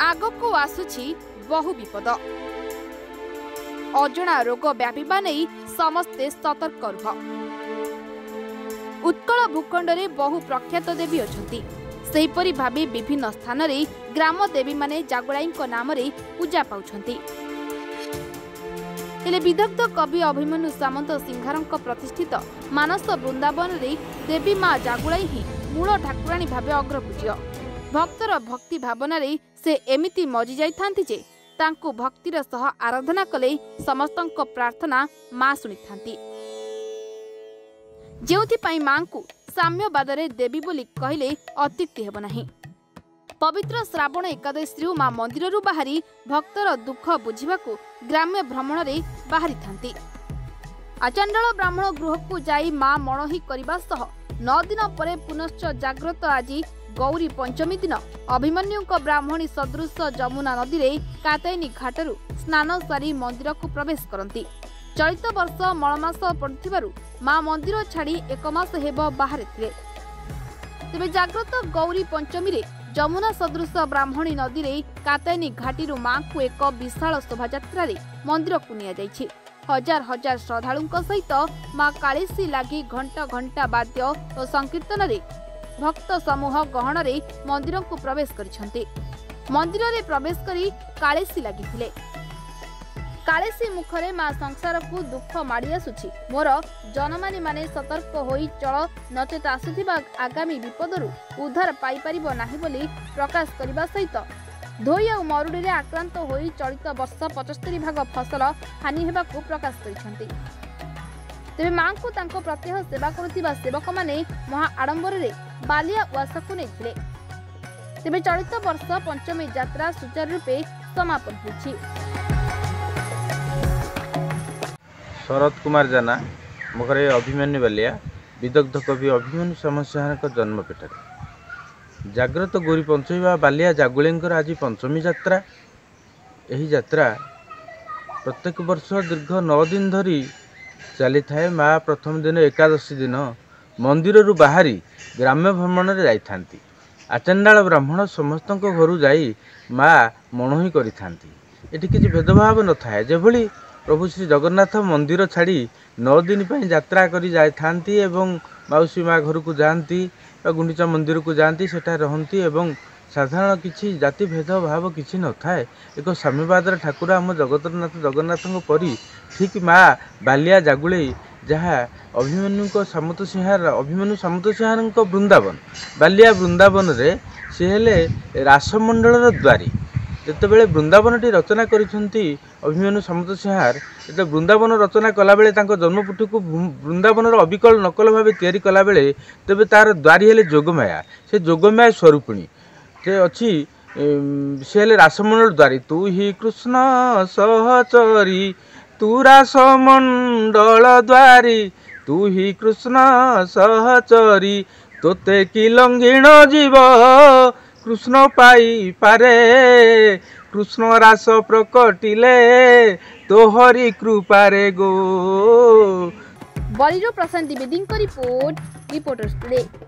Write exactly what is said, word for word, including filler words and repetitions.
आगको आसुछि बहु विपद। अजणा रोग व्यापीबा नहीं समस्ते सतर्क रुह। उत्कल भूखंड रे बहु प्रख्यात देवी अछंती, सेहिपरि भाबी विभिन्न स्थान रे ग्राम देवी माने जागुड़ाईंको नाम रे पूजा पाउछंती। हेले विदग्ध कवि अभिमन्यु सामंत सिंघारंक प्रतिष्ठित मानस वृंदावन रे देवी माँ जागुड़ाई ही मूल ठाकुराणी भावे अग्रपूज्य। भक्तर भक्ति भावना रे से एमिति मजि जाइथांती जे तांकु भक्तिर सह आराधना कले समस्तंक प्रार्थना माँ सुनिथांती, जेउथि पई माँ को साम्यवाद रे देवी बोली कहले अत्युक्ति हेब नाही। पवित्र श्रावण एकादशी माँ मंदिर बाहरी भक्तर दुख बुझा ग्राम्य भ्रमण रे बाहरी थांती। आचंडल ब्राह्मण गृह को जाई माँ मणही करने सह नौ दिन परे पुनश्च जाग्रत आज गौरी पंचमी दिन अभिमन्यु ब्राह्मणी सदृश जमुना नदी रे कातयनी घाटरू स्नान सारी मंदिर को प्रवेश करती। चलित वर्ष मलमास पड़ू माँ मंदिर छाड़ी एक मास हेब बाहर थे। तेज जाग्रत गौरी पंचमी रे जमुना सदृश ब्राह्मणी नदी रे कातयनी घाटी माँ को एक विशाल शोभा मंदिर को नि हजार हजार श्रद्धालु सहित माँ कालीसी लगी घंटा घंटा वाद्य और संकीर्तन रे भक्त समूह गहन रे मंदिर को प्रवेश करिसेंती। मंदिर रे प्रवेश करी कालीसी लगी कालीसी मुखरे माँ संसार को दुख माड़ी आसुछि, मोर जनमानी माने सतर्क होई चल, नचेत आसुथिबा आगामी विपदरू उद्धार पाई परिबो नाही बोली प्रकाश करने सहित धोई और मरुड़ी रे आक्रांत होई चलित वर्ष पचहत्तर भाग फसल हानि हेबा को प्रकाश करिसेंती। तेबे माँ को तांको प्रत्यह सेवा करुथिबा सेवक माने महा आडंबर रे बालिया वासा को नेथिले। तेबे चलित वर्ष पंचमी यात्रा सुचारू रूपे समापन होछि। शरद कुमार जाना मोखरे अभिमन्यु बालिया विदग्ध कवि अभिमन्यु सामंत जन्मपीठ जाग्रत गौरी पंचमी बा बालिया जागुले आज पंचमी यात्रा। यही यात्रा प्रत्येक वर्ष दीर्घ नौ दिन धरी चली थाए। माँ प्रथम दिन एकादशी दिन मंदिर बाहरी ग्राम्य भ्रमण रे जाई थांती। आचंडाल ब्राह्मण समस्त घर जाई माँ मणोही करि थांती। एठी किछि भेदभाव न थाए। जेभली प्रभु श्री जगन्नाथ मंदिर छाड़ी नौ दिन पर यात्रा करी जाए थांती एवं मौसी माँ घर को जाती गुंडीचा मंदिर को जाती सेठा रहंती एवं साधारण किसी जाति भेदभाव किसी न थाए। एक साम्यवादर ठाकुर आम जगतनाथ जगन्नाथ परी ठीक माँ बालिया जागुले जहाँ अभिमन्यु सामंत सिंहार अभिमन्यु सामंत सिंहार वृंदावन बालिया वृंदावन रे से हेले रासमंडल द्वारी जितेबाला वृंदावनटी रचना करिसेंती अभिमन्यु सामंत सिंहार जो वृंदावन रचना कला बेले जन्मपुटी को वृंदावन अविकल नकल भाव तैयारी कला बेले तेज तार द्वारी हेले जोगमाया से जोगमाया स्वरूपिणी से अच्छी से हेले रासमंडल द्वारी। तू ही कृष्ण सहचरी तू रासमंडल द्वारी तू ही कृष्ण सहचरी तोते कि लंघिण जीव कृष्ण पाई पारे कृष्ण रास प्रकटिले तोहरी कृपारे गो। बलिरो Prashant Dwivedi report reporters today.